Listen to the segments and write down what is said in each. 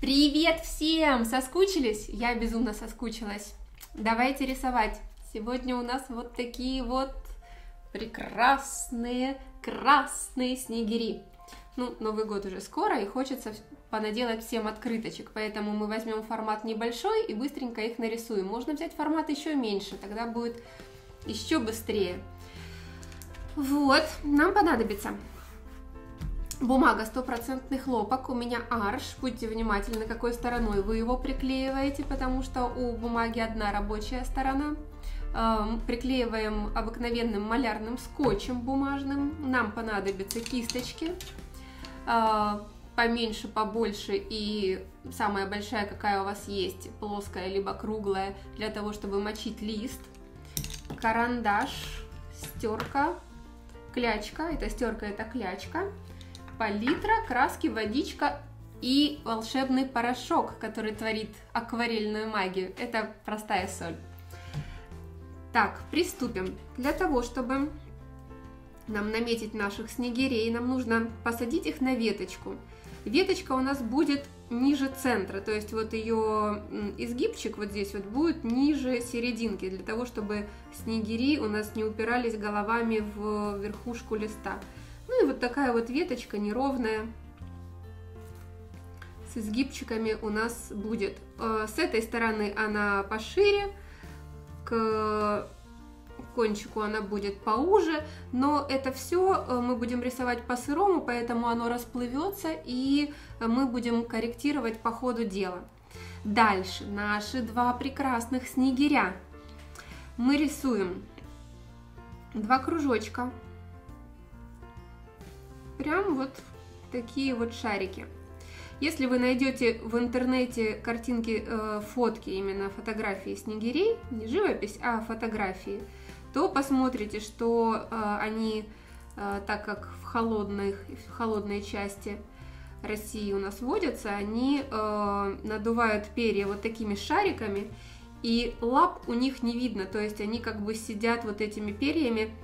Привет всем! Соскучились? Я безумно соскучилась. Давайте рисовать. Сегодня у нас вот такие вот прекрасные красные снегири. Ну, Новый год уже скоро, и хочется понаделать всем открыточек, поэтому мы возьмем формат небольшой и быстренько их нарисуем. Можно взять формат еще меньше, тогда будет еще быстрее. Вот, нам понадобится бумага 100% хлопок, у меня арш, будьте внимательны, какой стороной вы его приклеиваете, потому что у бумаги одна рабочая сторона. Приклеиваем обыкновенным малярным скотчем бумажным. Нам понадобятся кисточки, поменьше, побольше, и самая большая, какая у вас есть, плоская либо круглая, для того, чтобы мочить лист, карандаш, стерка, клячка, это стерка, это клячка, палитра, краски, водичка и волшебный порошок, который творит акварельную магию. Это простая соль. Так, приступим. Для того, чтобы нам наметить наших снегирей, нам нужно посадить их на веточку. Веточка у нас будет ниже центра, то есть вот ее изгибчик вот здесь вот будет ниже серединки, для того, чтобы снегири у нас не упирались головами в верхушку листа. Ну и вот такая вот веточка неровная с изгибчиками у нас будет. С этой стороны она пошире, к кончику она будет поуже, но это все мы будем рисовать по-сырому, поэтому оно расплывется, и мы будем корректировать по ходу дела. Дальше наши два прекрасных снегиря. Мы рисуем два кружочка. Прям вот такие вот шарики. Если вы найдете в интернете картинки, фотки, именно фотографии снегирей, не живопись, а фотографии, то посмотрите, что они, так как в холодной части России у нас водятся, они надувают перья вот такими шариками, и лап у них не видно, то есть они как бы сидят вот этими перьями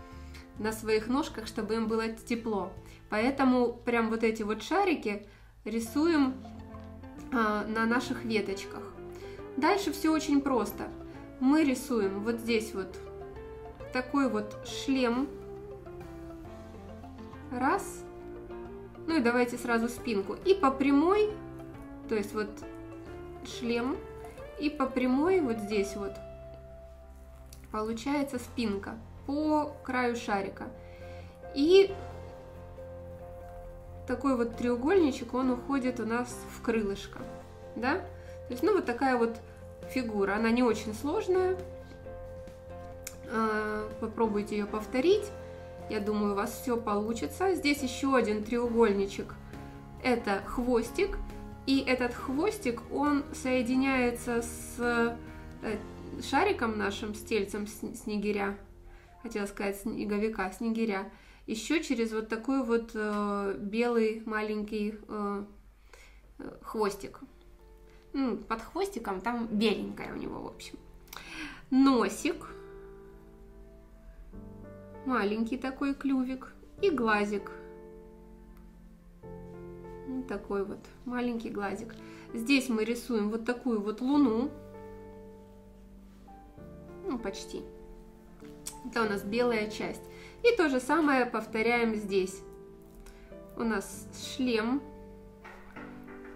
на своих ножках, чтобы им было тепло. Поэтому прям вот эти вот шарики рисуем на наших веточках. Дальше все очень просто. Мы рисуем вот здесь вот такой вот шлем. Раз. Ну и давайте сразу спинку. И по прямой, то есть вот шлем, и по прямой вот здесь вот получается спинка по краю шарика. И такой вот треугольничек, он уходит у нас в крылышко, да? То есть, ну, вот такая вот фигура, она не очень сложная, попробуйте ее повторить, я думаю, у вас все получится. Здесь еще один треугольничек, это хвостик, и этот хвостик, он соединяется с шариком нашим, с тельцем снегиря, хотела сказать снеговика, снегиря, еще через вот такой вот белый маленький хвостик. Под хвостиком там беленькая у него, в общем. Носик. Маленький такой клювик. И глазик. Вот такой вот маленький глазик. Здесь мы рисуем вот такую вот луну. Ну, почти. Это у нас белая часть. И то же самое повторяем здесь. У нас шлем,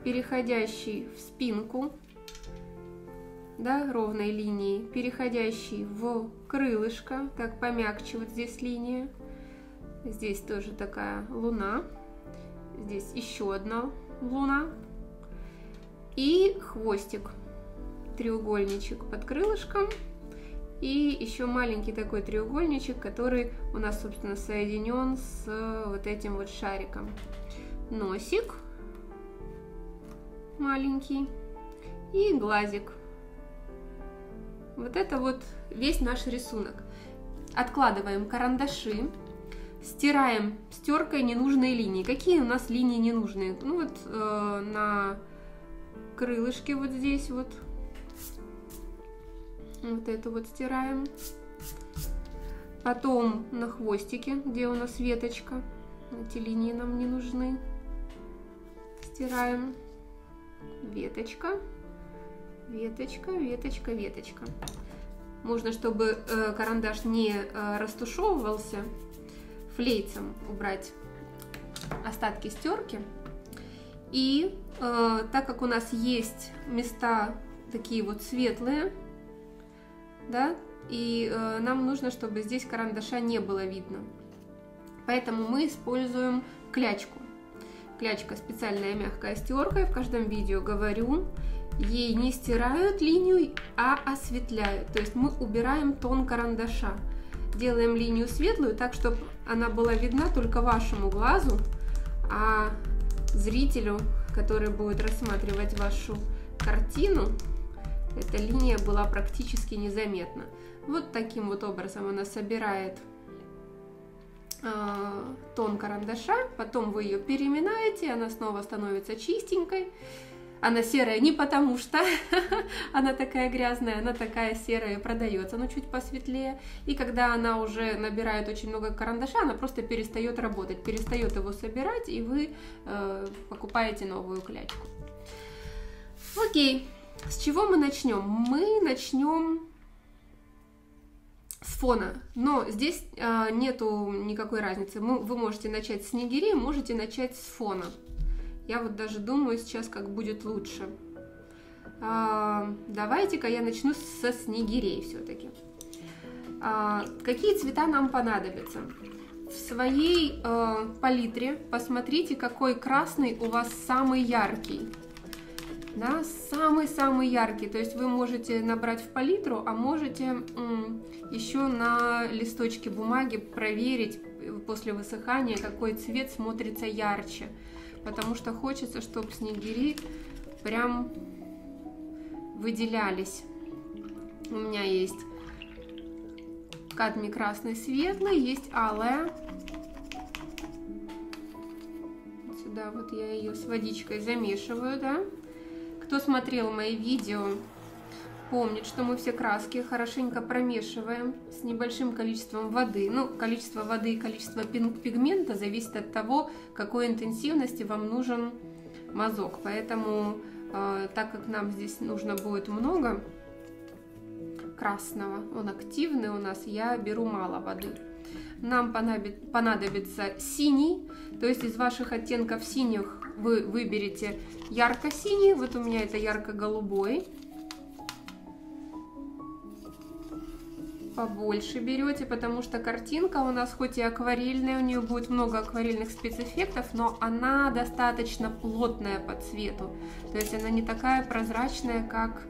переходящий в спинку, да, ровной линией, переходящий в крылышко, так помягче вот здесь линия. Здесь тоже такая луна, здесь еще одна луна и хвостик, треугольничек под крылышком. И еще маленький такой треугольничек, который у нас, собственно, соединен с вот этим вот шариком. Носик маленький и глазик. Вот это вот весь наш рисунок. Откладываем карандаши, стираем стеркой ненужные линии. Какие у нас линии ненужные? Ну вот на крылышке вот здесь вот. Вот это вот стираем. Потом на хвостике, где у нас веточка. Эти линии нам не нужны. Стираем. веточка, веточка, веточка, веточка. Можно, чтобы карандаш не растушевывался, флейцем убрать остатки стерки. И так как у нас есть места такие вот светлые, да, и нам нужно, чтобы здесь карандаша не было видно. Поэтому мы используем клячку. Клячка — специальная мягкая стерка, я в каждом видео говорю. Ей не стирают линию, а осветляют. То есть мы убираем тон карандаша. Делаем линию светлую, так, чтобы она была видна только вашему глазу, а зрителю, который будет рассматривать вашу картину, эта линия была практически незаметна. Вот таким вот образом она собирает тон карандаша, потом вы ее переминаете, она снова становится чистенькой. Она серая не потому что она такая грязная, она такая серая и продается, но чуть посветлее. И когда она уже набирает очень много карандаша, она просто перестает работать, перестает его собирать, и вы покупаете новую клячку. Окей, с чего мы начнем? Мы начнем с фона, но здесь нету никакой разницы. Вы можете начать с нигири, можете начать с фона. Я вот даже думаю сейчас, как будет лучше. Давайте-ка я начну со снегирей все-таки. Какие цвета нам понадобятся? В своей палитре посмотрите, какой красный у вас самый яркий. Да, самый-самый яркий. То есть вы можете набрать в палитру, а можете еще на листочке бумаги проверить после высыхания, какой цвет смотрится ярче. Потому что хочется, чтобы снегири прям выделялись. У меня есть кадмий красный светлый, есть алая. Сюда вот я ее с водичкой замешиваю, да. Кто смотрел мои видео, помнит, что мы все краски хорошенько промешиваем с небольшим количеством воды. Ну, количество воды и количество пигмента зависит от того, какой интенсивности вам нужен мазок. Поэтому, так как нам здесь нужно будет много красного, он активный у нас, я беру мало воды. Нам понадобится синий, то есть из ваших оттенков синих вы выберете ярко-синий. Вот у меня это ярко-голубой. Побольше берете, потому что картинка у нас хоть и акварельная, у нее будет много акварельных спецэффектов, но она достаточно плотная по цвету, то есть она не такая прозрачная, как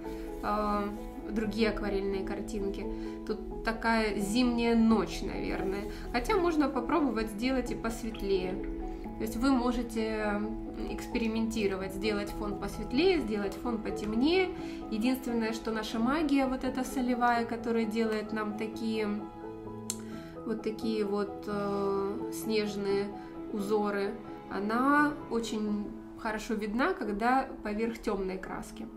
другие акварельные картинки. Тут такая зимняя ночь, наверное, хотя можно попробовать сделать и посветлее. То есть вы можете экспериментировать, сделать фон посветлее, сделать фон потемнее. Единственное, что наша магия, вот эта солевая, которая делает нам такие вот снежные узоры, она очень хорошо видна, когда поверх темной краски.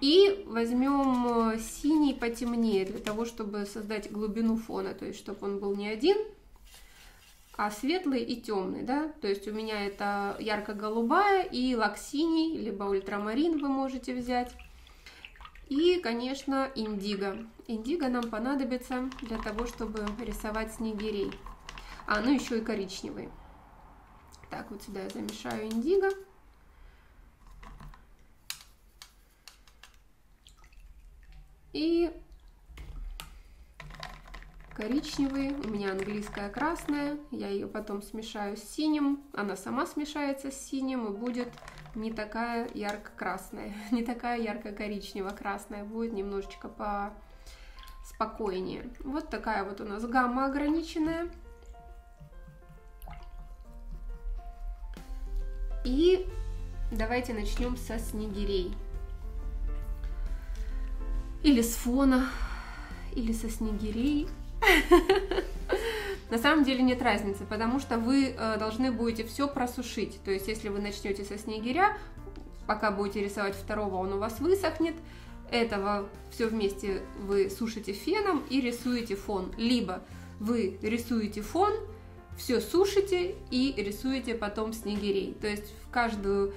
И возьмем синий потемнее, для того, чтобы создать глубину фона, то есть чтобы он был не один, а светлый и темный, да, то есть у меня это ярко-голубая и лак-синий, либо ультрамарин вы можете взять. И, конечно, индиго. Индиго нам понадобится для того, чтобы рисовать снегирей. А, ну еще и коричневый. Так, вот сюда я замешаю индиго. И коричневый, у меня английская красная, я ее потом смешаю с синим, она сама смешается с синим и будет не такая ярко-красная, не такая ярко-коричнево-красная, будет немножечко поспокойнее. Вот такая вот у нас гамма ограниченная. И давайте начнем со снегирей. Или с фона, или со снегирей. На самом деле нет разницы, потому что вы должны будете все просушить. То есть если вы начнете со снегиря, пока будете рисовать второго, он у вас высохнет. Этого все вместе вы сушите феном и рисуете фон. Либо вы рисуете фон, все сушите и рисуете потом снегирей. То есть в каждый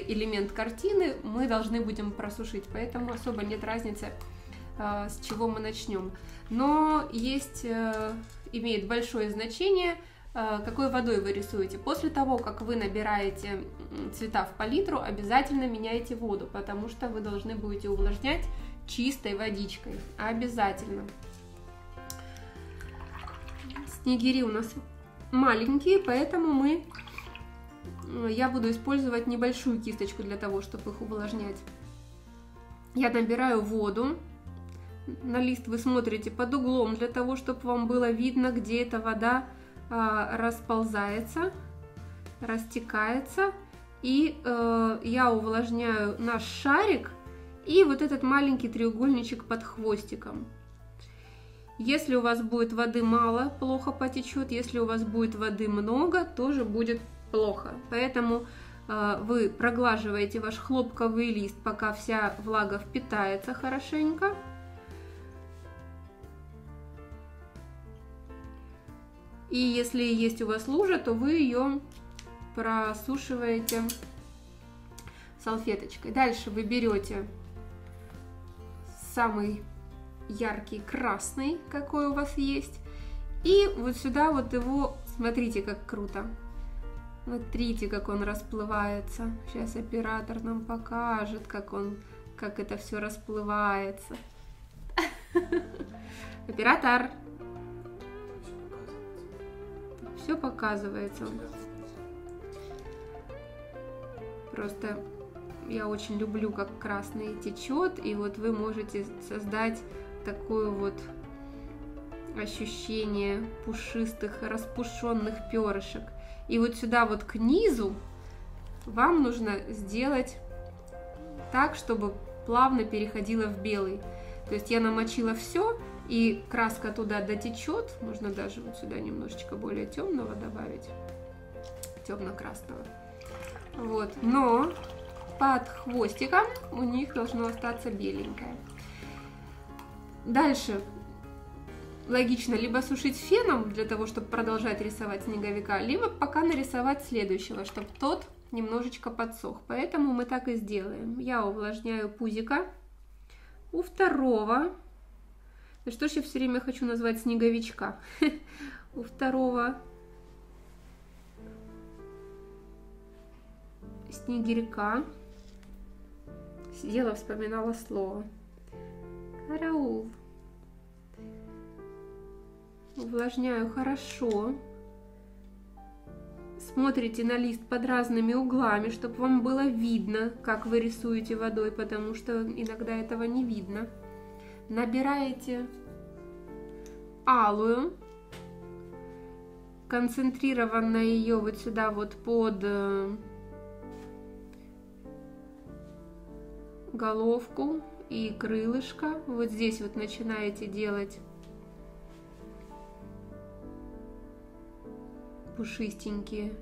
элемент картины мы должны будем просушить, поэтому особо нет разницы, с чего мы начнем. Но имеет большое значение, какой водой вы рисуете. После того, как вы набираете цвета в палитру, обязательно меняйте воду, потому что вы должны будете увлажнять чистой водичкой. Обязательно. Снегири у нас маленькие, поэтому я буду использовать небольшую кисточку для того, чтобы их увлажнять. Я набираю воду. На лист вы смотрите под углом, для того, чтобы вам было видно, где эта вода расползается, растекается. И я увлажняю наш шарик и вот этот маленький треугольничек под хвостиком. Если у вас будет воды мало, плохо потечет. Если у вас будет воды много, тоже будет плохо. Поэтому вы проглаживаете ваш хлопковый лист, пока вся влага впитается хорошенько. И если есть у вас лужа, то вы ее просушиваете салфеточкой. Дальше вы берете самый яркий красный, какой у вас есть, и вот сюда вот его, смотрите, как круто. Смотрите, как он расплывается. Сейчас оператор нам покажет, как это все расплывается. Оператор! Все показывается. Просто я очень люблю, как красный течет, и вот вы можете создать такое вот ощущение пушистых, распушенных перышек. И вот сюда вот к низу вам нужно сделать так, чтобы плавно переходило в белый. То есть я намочила все, и краска туда дотечет. Можно даже вот сюда немножечко более темного добавить, темно-красного. Вот. Но под хвостиком у них должно остаться беленькое. Дальше логично либо сушить феном для того, чтобы продолжать рисовать снеговика, либо пока нарисовать следующего, чтобы тот немножечко подсох. Поэтому мы так и сделаем. Я увлажняю пузико у второго. Что ж я все время хочу назвать снеговичка? У второго снегирька. Сидела, вспоминала слово. Караул. Увлажняю хорошо. Смотрите на лист под разными углами, чтобы вам было видно, как вы рисуете водой, потому что иногда этого не видно. Набираете алую, концентрированно ее вот сюда вот под головку и крылышко. Вот здесь вот начинаете делать пушистенькие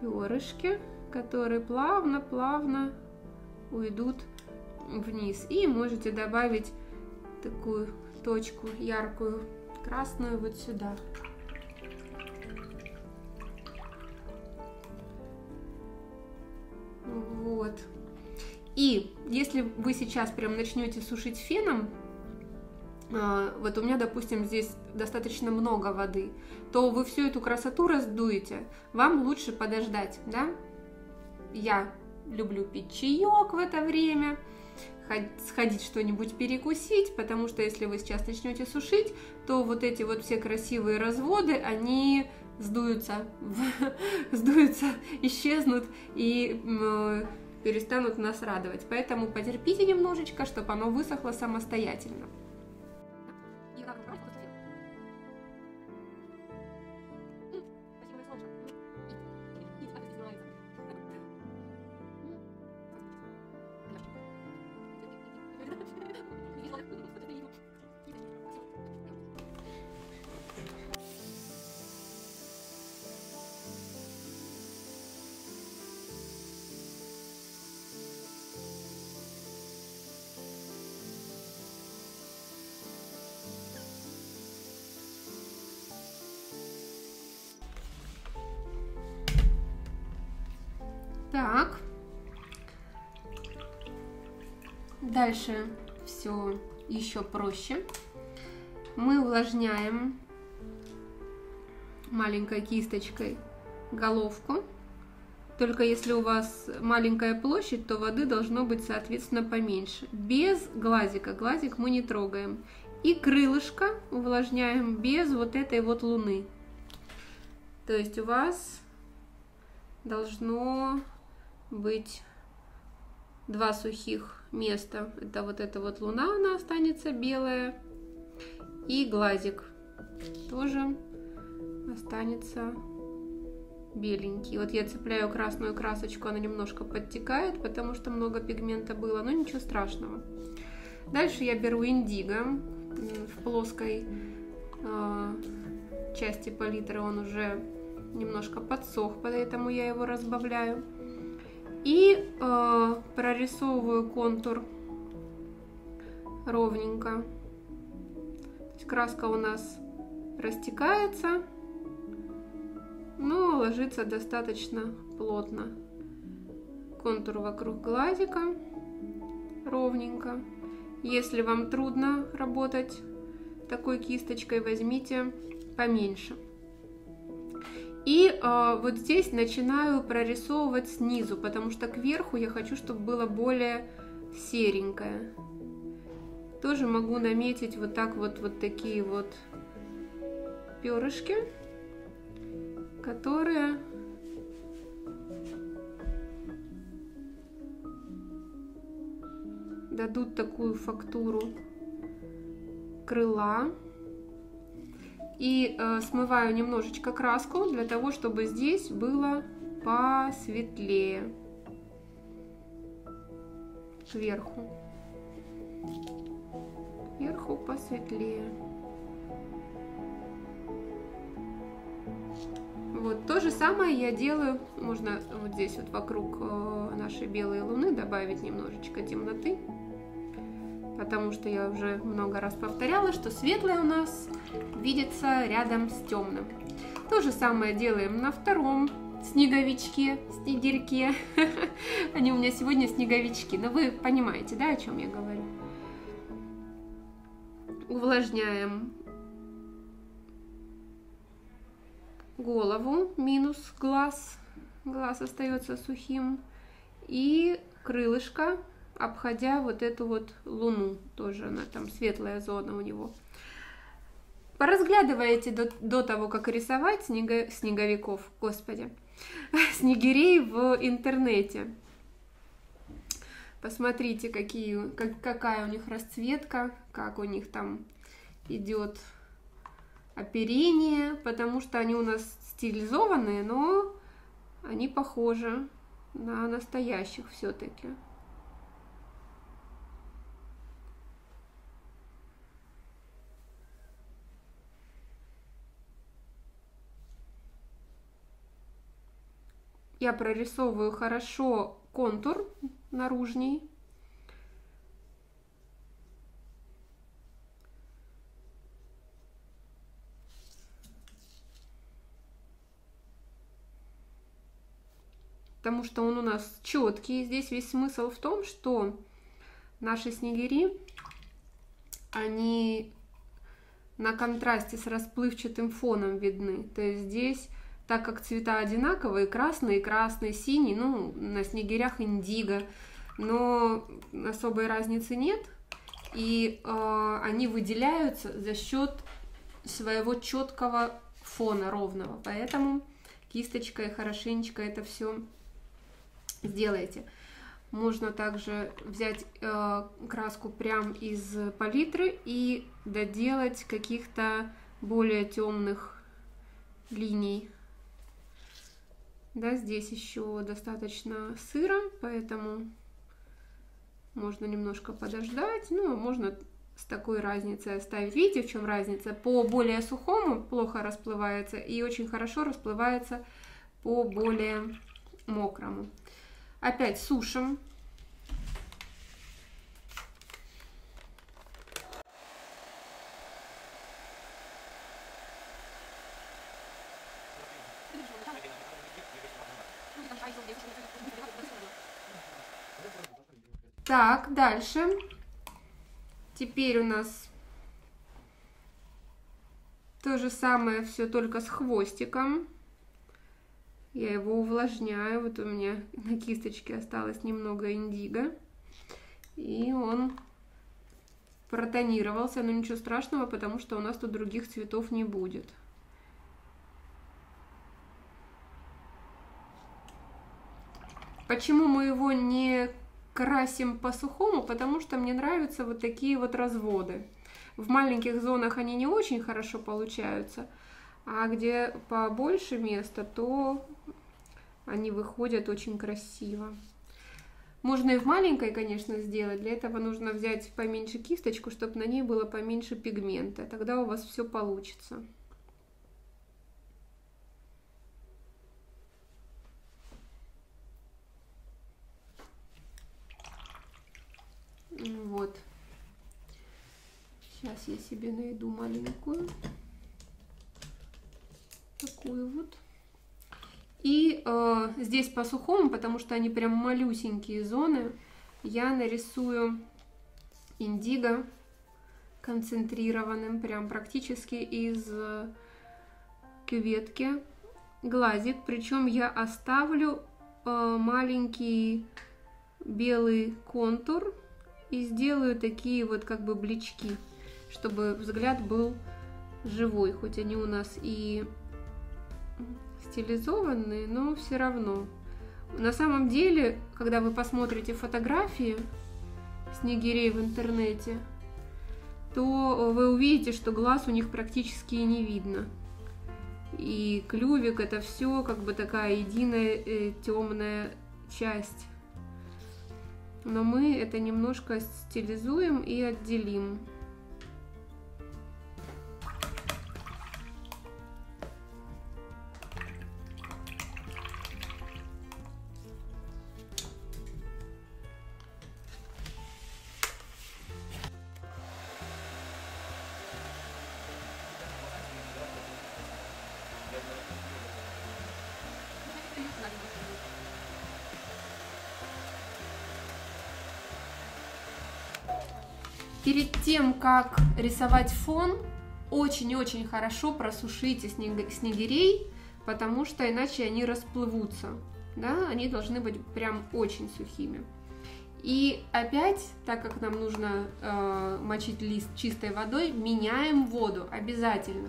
перышки, которые плавно-плавно уйдут вниз. И можете добавить такую точку яркую красную вот сюда. Вот. И если вы сейчас прям начнете сушить феном, вот у меня, допустим, здесь достаточно много воды, то вы всю эту красоту раздуете. Вам лучше подождать, да? Я люблю пить чаек в это время, сходить что-нибудь перекусить, потому что если вы сейчас начнете сушить, то вот эти вот все красивые разводы, они сдуются, исчезнут и перестанут нас радовать. Поэтому потерпите немножечко, чтобы оно высохло самостоятельно. Так. Дальше все еще проще. Мы увлажняем маленькой кисточкой головку. Только если у вас маленькая площадь, то воды должно быть, соответственно, поменьше. Без глазика. Глазик мы не трогаем. И крылышко увлажняем без вот этой вот луны. То есть у вас должно быть два сухих места. Это вот эта вот луна, она останется белая. И глазик тоже останется беленький. Вот я цепляю красную красочку, она немножко подтекает, потому что много пигмента было, но ничего страшного. Дальше я беру индиго. В плоской части палитры он уже немножко подсох, поэтому я его разбавляю. И прорисовываю контур ровненько. То есть краска у нас растекается, но ложится достаточно плотно. Контур вокруг глазика ровненько. Если вам трудно работать такой кисточкой, возьмите поменьше. И вот здесь начинаю прорисовывать снизу, потому что кверху я хочу, чтобы было более серенькое. Тоже могу наметить вот так вот, вот такие вот перышки, которые дадут такую фактуру крыла. И смываю немножечко краску для того, чтобы здесь было посветлее кверху. Кверху посветлее. Вот то же самое я делаю. Можно вот здесь вот вокруг нашей белой луны добавить немножечко темноты, потому что я уже много раз повторяла, что светлое у нас видится рядом с темным. То же самое делаем на втором снеговичке, снегирьке. Они у меня сегодня снеговички, но вы понимаете, да, о чем я говорю. Увлажняем голову, минус глаз. Глаз остается сухим. И крылышко, обходя вот эту вот луну, тоже она там светлая зона у него. Поразглядываете до того, как рисовать снеговиков, господи, снегирей в интернете. Посмотрите, какая у них расцветка, как у них там идет оперение, потому что они у нас стилизованные, но они похожи на настоящих все-таки. Я прорисовываю хорошо контур наружный. Потому что он у нас четкий. Здесь весь смысл в том, что наши снегири, они на контрасте с расплывчатым фоном видны. То есть здесь, так как цвета одинаковые, красный, синий, ну, на снегирях индиго, но особой разницы нет. И они выделяются за счет своего четкого фона, ровного. Поэтому кисточкой хорошенечко это все сделайте. Можно также взять краску прям из палитры и доделать каких-то более темных линий. Да, здесь еще достаточно сыро, поэтому можно немножко подождать. Ну, можно с такой разницей оставить. Видите, в чем разница? По более сухому плохо расплывается и очень хорошо расплывается по более мокрому. Опять сушим. Так, дальше. Теперь у нас то же самое, все только с хвостиком. Я его увлажняю. Вот у меня на кисточке осталось немного индиго. И он протонировался. Но ничего страшного, потому что у нас тут других цветов не будет. Почему мы его не красим по-сухому? Потому что мне нравятся вот такие вот разводы. В маленьких зонах они не очень хорошо получаются, а где побольше места, то они выходят очень красиво. Можно и в маленькой, конечно, сделать. Для этого нужно взять поменьше кисточку, чтобы на ней было поменьше пигмента. Тогда у вас все получится. Вот. Сейчас я себе найду маленькую. Такую вот. И здесь по-сухому, потому что они прям малюсенькие зоны, я нарисую индиго концентрированным, прям практически из кюветки, глазик. Причем я оставлю маленький белый контур и сделаю такие вот как бы блички, чтобы взгляд был живой, хоть они у нас и стилизованные, но все равно. На самом деле, когда вы посмотрите фотографии снегирей в интернете, то вы увидите, что глаз у них практически не видно. И клювик — это все как бы такая единая темная часть. Но мы это немножко стилизуем и отделим. Перед тем, как рисовать фон, очень-очень хорошо просушите снегирей, потому что иначе они расплывутся. Да? Они должны быть прям очень сухими. И опять, так как нам нужно мочить лист чистой водой, меняем воду обязательно.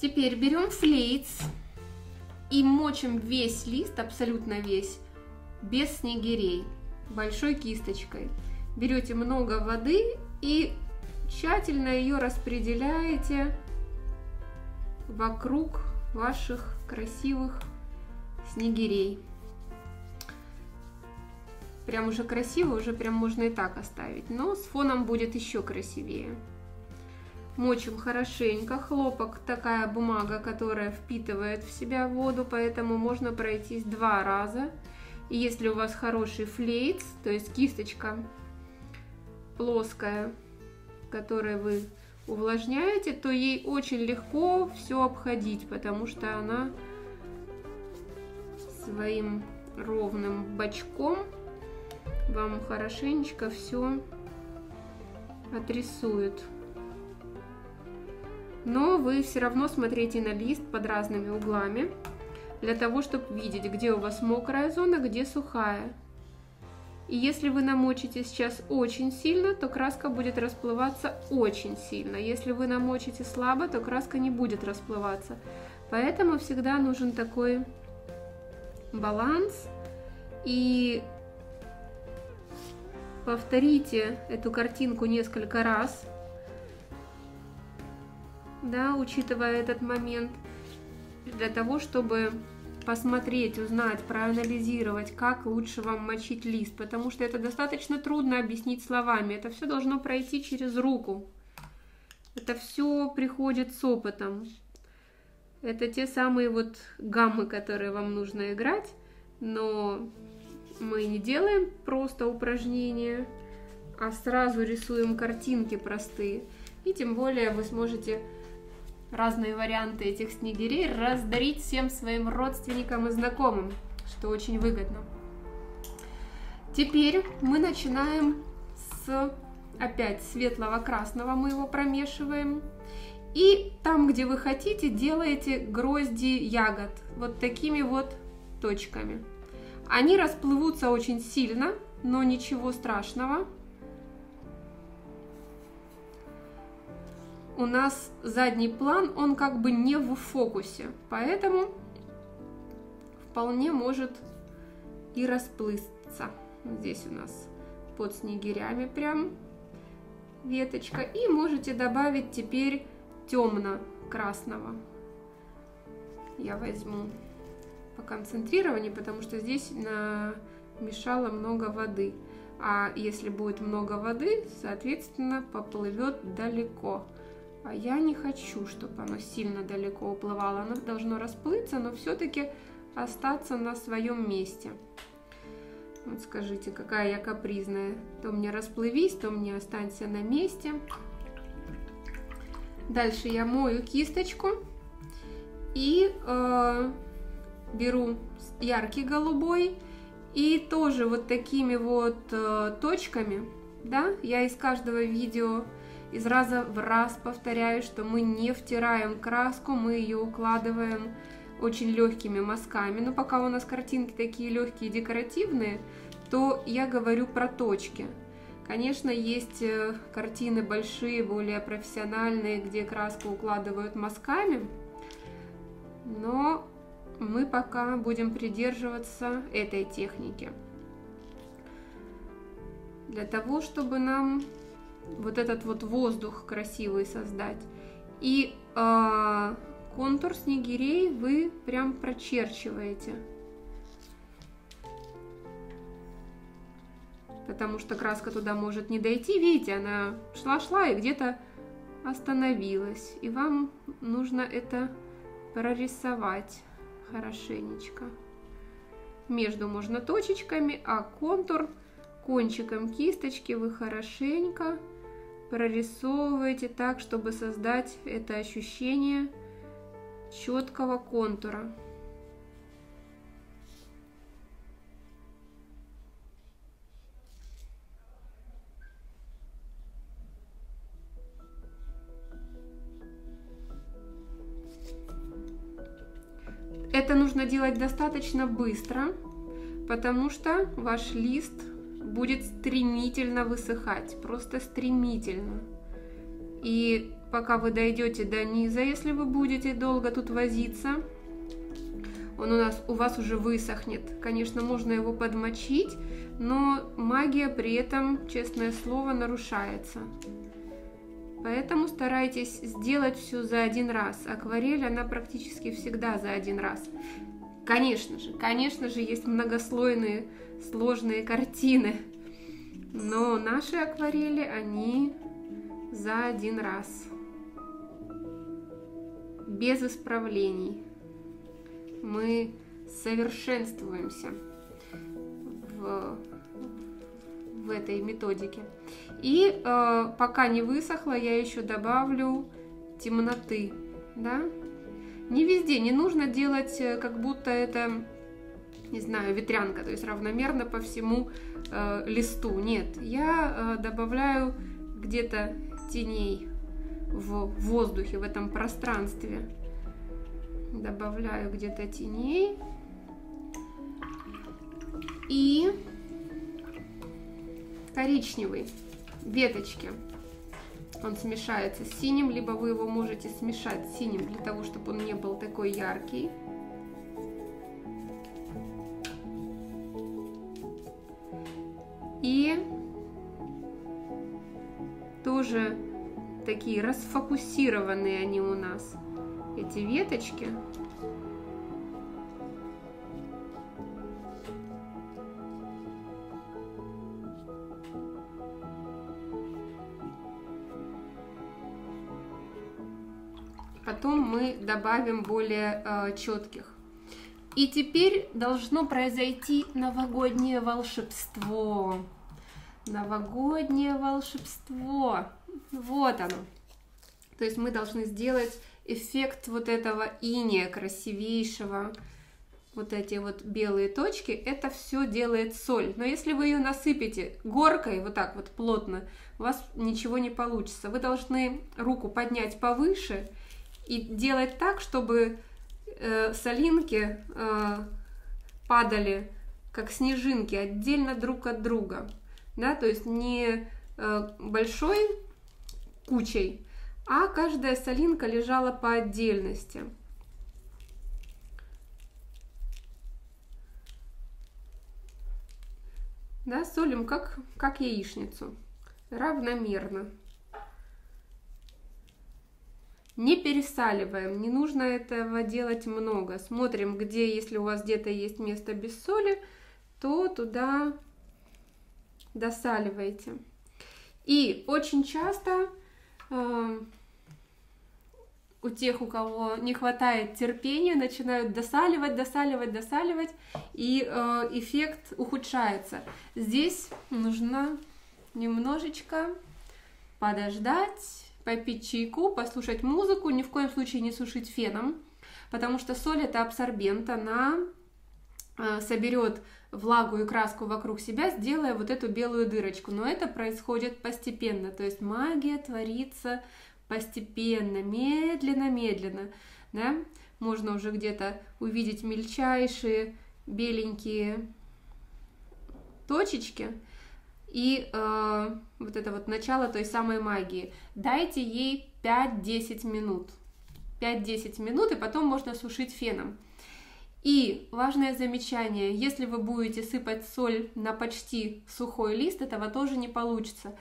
Теперь берем флейтс. И мочим весь лист, абсолютно весь, без снегирей, большой кисточкой. Берете много воды и тщательно ее распределяете вокруг ваших красивых снегирей. Прям уже красиво, уже прям можно и так оставить, но с фоном будет еще красивее. Мочим хорошенько. Хлопок — такая бумага, которая впитывает в себя воду, поэтому можно пройтись 2 раза. И если у вас хороший флейтс, то есть кисточка плоская, которой вы увлажняете, то ей очень легко все обходить, потому что она своим ровным бочком вам хорошенечко все отрисует. Но вы все равно смотрите на лист под разными углами, для того, чтобы видеть, где у вас мокрая зона, где сухая. И если вы намочите сейчас очень сильно, то краска будет расплываться очень сильно. Если вы намочите слабо, то краска не будет расплываться. Поэтому всегда нужен такой баланс. И повторите эту картинку несколько раз. Да, учитывая этот момент, для того, чтобы посмотреть, узнать, проанализировать, как лучше вам мочить лист, потому что это достаточно трудно объяснить словами, это все должно пройти через руку, это все приходит с опытом, это те самые вот гаммы, которые вам нужно играть, но мы не делаем просто упражнения, а сразу рисуем картинки простые, и тем более вы сможете разные варианты этих снегирей раздарить всем своим родственникам и знакомым, что очень выгодно. Теперь мы начинаем с опять светлого красного, мы его промешиваем. И там, где вы хотите, делаете грозди ягод вот такими вот точками. Они расплывутся очень сильно, но ничего страшного. У нас задний план, он как бы не в фокусе, поэтому вполне может и расплыться. Здесь у нас под снегирями прям веточка. И можете добавить теперь темно-красного. Я возьму по концентрированию, потому что здесь намешало много воды. А если будет много воды, соответственно, поплывет далеко. А я не хочу, чтобы оно сильно далеко уплывало. Оно должно расплыться, но все-таки остаться на своем месте. Вот скажите, какая я капризная. То мне расплывись, то мне останься на месте. Дальше я мою кисточку и беру яркий голубой. И тоже вот такими вот точками, да, я из каждого видео из раза в раз повторяю, что мы не втираем краску, мы ее укладываем очень легкими мазками. Но пока у нас картинки такие легкие и декоративные, то я говорю про точки. Конечно, есть картины большие, более профессиональные, где краску укладывают мазками, но мы пока будем придерживаться этой техники, для того, чтобы нам вот этот вот воздух красивый создать. И контур снегирей вы прям прочерчиваете, потому что краска туда может не дойти. Видите, она шла-шла и где-то остановилась, и вам нужно это прорисовать хорошенечко. Между можно точечками, а контур кончиком кисточки вы хорошенько прорисовываете так, чтобы создать это ощущение четкого контура. Это нужно делать достаточно быстро, потому что ваш лист будет стремительно высыхать, просто стремительно. И пока вы дойдете до низа, если вы будете долго тут возиться, он у вас уже высохнет. Конечно, можно его подмочить, но магия при этом, честное слово, нарушается. Поэтому старайтесь сделать все за один раз. Акварель, она практически всегда за один раз. Конечно же, есть многослойные, сложные картины. Но наши акварели, они за один раз. Без исправлений. Мы совершенствуемся в этой методике. И пока не высохло, я еще добавлю темноты, да? Не везде, не нужно делать, как будто это, не знаю, ветрянка, то есть равномерно по всему листу. Нет, я добавляю где-то теней в воздухе, в этом пространстве. Добавляю где-то теней. И коричневый, веточки, он смешается с синим, либо вы его можете смешать с синим, для того, чтобы он не был такой яркий. И тоже такие расфокусированные они у нас, эти веточки. Потом мы добавим более четких. И теперь должно произойти новогоднее волшебство. Новогоднее волшебство. Вот оно. То есть мы должны сделать эффект вот этого инея красивейшего, вот эти вот белые точки, это все делает соль. Но если вы ее насыпете горкой, вот так вот плотно, у вас ничего не получится. Вы должны руку поднять повыше и делать так, чтобы солинки падали как снежинки отдельно друг от друга, да, то есть не большой кучей, а каждая солинка лежала по отдельности. Да, солим как яичницу, равномерно. Не пересаливаем, не нужно этого делать много. Смотрим, где, если у вас где-то есть место без соли, то туда досаливайте. И очень часто у тех, у кого не хватает терпения, начинают досаливать, и эффект ухудшается. Здесь нужно немножечко подождать, попить чайку, послушать музыку, ни в коем случае не сушить феном, потому что соль — это абсорбент, она соберет влагу и краску вокруг себя, сделая вот эту белую дырочку. Но это происходит постепенно, то есть магия творится постепенно, медленно-медленно. Да? Можно уже где-то увидеть мельчайшие беленькие точечки, и вот это вот начало той самой магии. Дайте ей 5-10 минут. 5-10 минут, и потом можно сушить феном. И важное замечание: если вы будете сыпать соль на почти сухой лист, этого тоже не получится.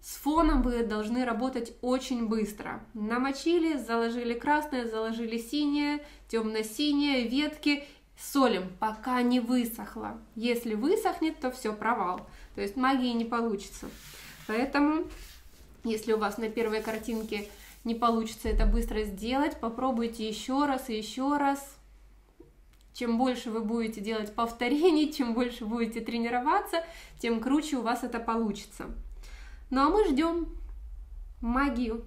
С фоном вы должны работать очень быстро. Намочили, заложили красное, заложили синее, темно-синее, ветки. Солим, пока не высохло. Если высохнет, то все, провал. То есть магии не получится. Поэтому, если у вас на первой картинке не получится это быстро сделать, попробуйте еще раз и еще раз. Чем больше вы будете делать повторений, чем больше будете тренироваться, тем круче у вас это получится. Ну а мы ждем магию.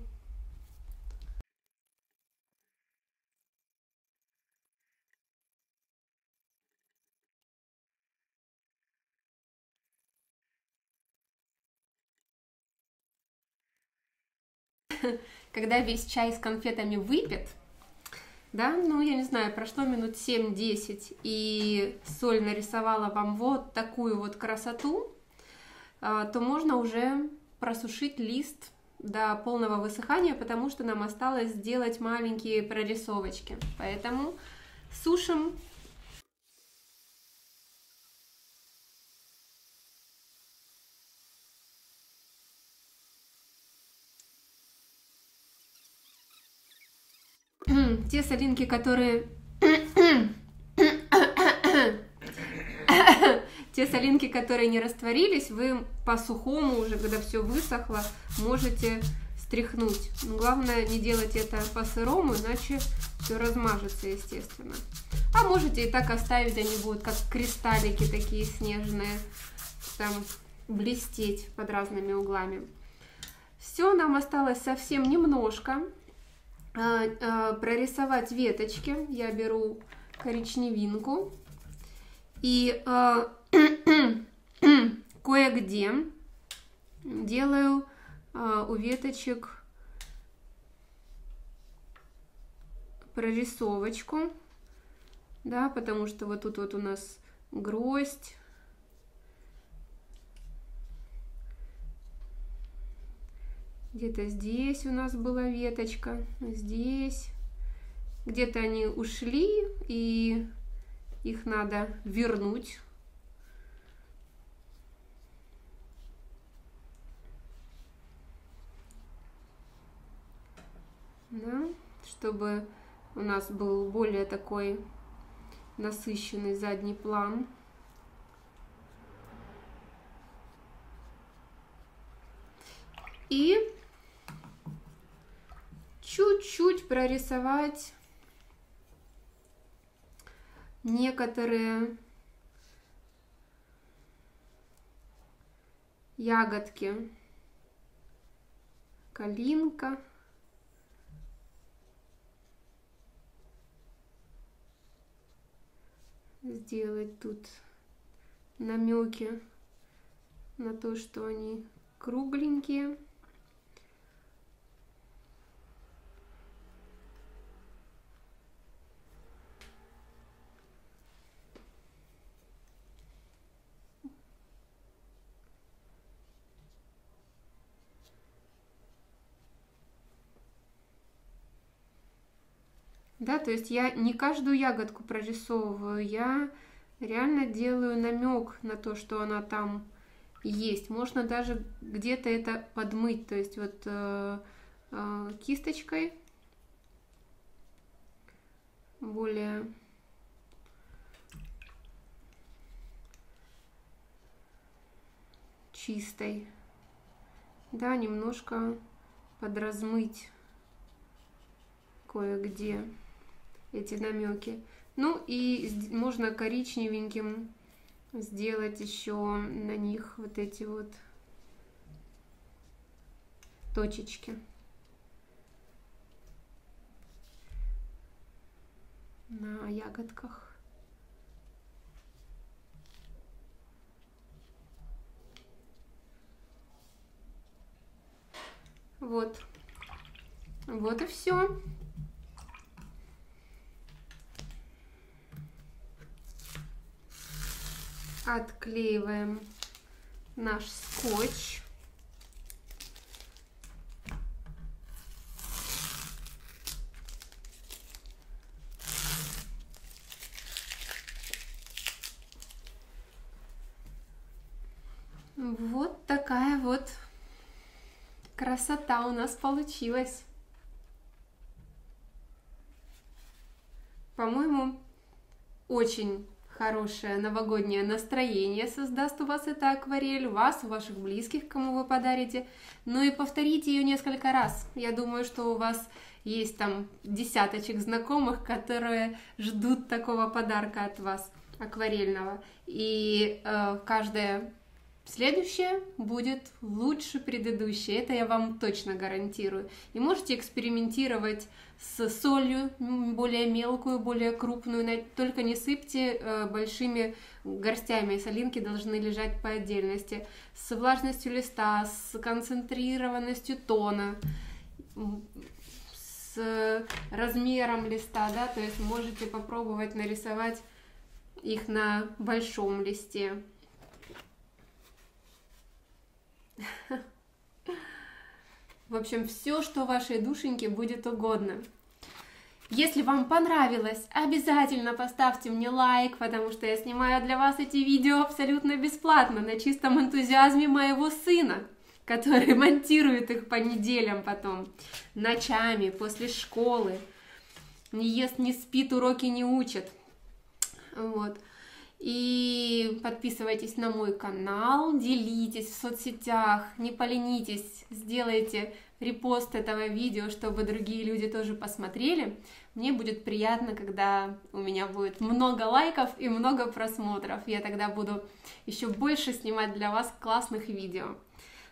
Когда весь чай с конфетами выпит, да, ну я не знаю, прошло минут 7-10, и соль нарисовала вам вот такую вот красоту, то можно уже просушить лист до полного высыхания, потому что нам осталось сделать маленькие прорисовочки. Поэтому сушим. Те солинки, которые не растворились, вы по-сухому уже, когда все высохло, можете стряхнуть. Но главное не делать это по-сырому, иначе все размажется, естественно. А можете и так оставить, они будут как кристаллики такие снежные, там блестеть под разными углами. Все, нам осталось совсем немножко прорисовать веточки. Я беру коричневинку и кое-где делаю у веточек прорисовочку, да, потому что вот тут вот у нас гроздь, где-то здесь у нас была веточка, здесь где-то они ушли, и их надо вернуть. Да, чтобы у нас был более такой насыщенный задний план. И чуть-чуть прорисовать некоторые ягодки. Калинка, сделать тут намеки на то, что они кругленькие. Да, то есть я не каждую ягодку прорисовываю, я реально делаю намек на то, что она там есть. Можно даже где-то это подмыть, то есть вот кисточкой более чистой, да, немножко подразмыть кое-где эти намеки. Ну и можно коричневеньким сделать еще на них вот эти вот точечки. На ягодках. Вот. Вот и все. Отклеиваем наш скотч. Вот такая вот красота у нас получилась. По-моему, очень хорошее новогоднее настроение создаст у вас эта акварель, вас, ваших близких, кому вы подарите. Ну и повторите ее несколько раз. Я думаю, что у вас есть там десяточек знакомых, которые ждут такого подарка от вас, акварельного. И каждое следующее будет лучше предыдущее, это я вам точно гарантирую. И можете экспериментировать с солью, более мелкую, более крупную, только не сыпьте большими горстями, солинки должны лежать по отдельности. С влажностью листа, с концентрированностью тона, с размером листа, да, то есть можете попробовать нарисовать их на большом листе. В общем, все, что вашей душеньке будет угодно. Если вам понравилось, обязательно поставьте мне лайк, потому что я снимаю для вас эти видео абсолютно бесплатно, на чистом энтузиазме моего сына, который монтирует их по неделям потом, ночами, после школы. Не ест, не спит, уроки не учит. Вот. И подписывайтесь на мой канал, делитесь в соцсетях, не поленитесь, сделайте репост этого видео, чтобы другие люди тоже посмотрели. Мне будет приятно, когда у меня будет много лайков и много просмотров. Я тогда буду еще больше снимать для вас классных видео.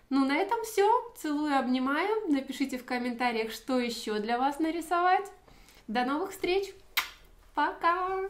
Ну, на этом все. Целую, обнимаю. Напишите в комментариях, что еще для вас нарисовать. До новых встреч. Пока!